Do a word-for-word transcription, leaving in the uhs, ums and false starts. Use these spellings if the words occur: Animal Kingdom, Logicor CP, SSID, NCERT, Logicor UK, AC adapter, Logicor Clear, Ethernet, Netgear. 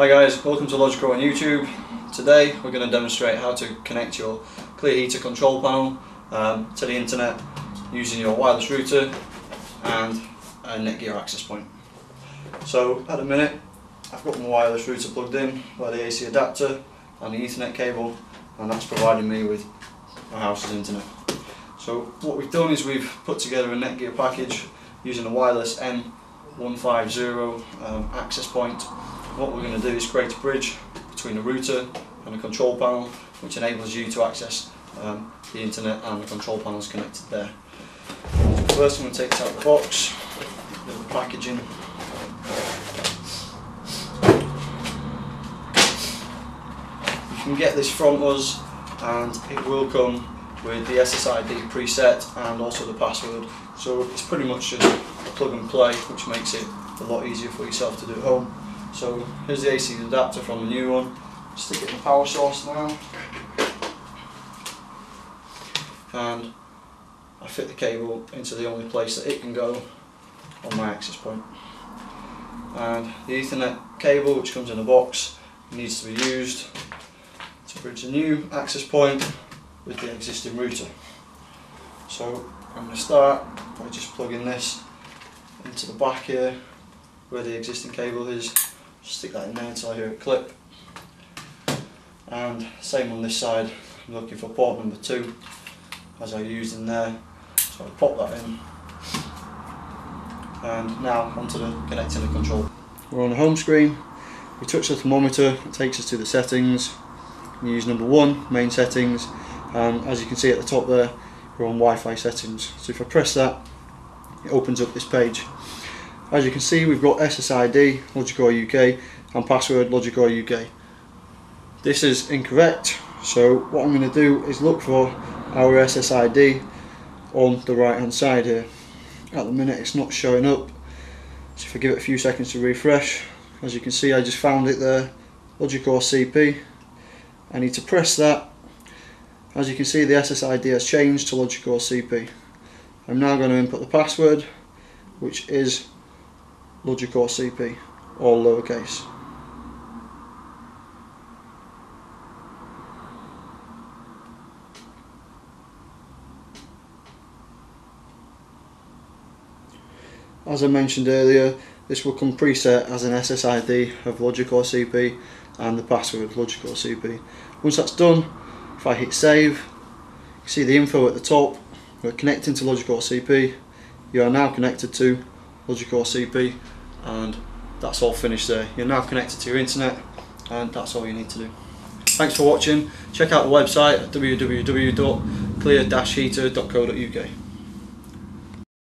Hi guys, welcome to Logicor on YouTube. Today we're going to demonstrate how to connect your clear heater control panel um, to the internet using your wireless router and a Netgear access point. So at the minute I've got my wireless router plugged in by the A C adapter and the Ethernet cable, and that's providing me with my house's internet. So what we've done is we've put together a Netgear package using a wireless N one fifty um, access point. What we're going to do is create a bridge between the router and the control panel, which enables you to access um, the internet, and the control panel is connected there. So first I'm going to take this out of the box, a little packaging. You can get this from us and it will come with the S S I D preset and also the password, so it's pretty much just plug and play, which makes it a lot easier for yourself to do at home. So here's the A C adapter from the new one. Stick it in the power source now, and I fit the cable into the only place that it can go on my access point. And the Ethernet cable, which comes in a box, needs to be used to bridge the new access point with the existing router. So I'm going to start by just plugging this into the back here where the existing cable is. Stick that in there until I hear it clip. And same on this side, I'm looking for port number two as I used in there. So I pop that in. And now onto the connecting the control. We're on the home screen. We touch the thermometer, it takes us to the settings. We use number one, main settings. And as you can see at the top there, we're on Wi-Fi settings. So if I press that, it opens up this page. As you can see, we've got S S I D, Logicor U K, and password Logicor U K. This is incorrect, so what I'm going to do is look for our S S I D on the right hand side here. At the minute it's not showing up, so if I give it a few seconds to refresh, as you can see I just found it there, Logicor C P. I need to press that. As you can see, the S S I D has changed to Logicor C P. I'm now going to input the password, which is Logicor C P, all lowercase. As I mentioned earlier, this will come preset as an S S I D of Logicor C P and the password Logicor C P. Once that's done, if I hit save, you see the info at the top. We're connecting to Logicor C P. You are now connected to Logicor C P, and that's all finished there. You're now connected to your internet, and that's all you need to do. Thanks for watching. Check out the website at w w w dot clear dash heater dot co dot u k.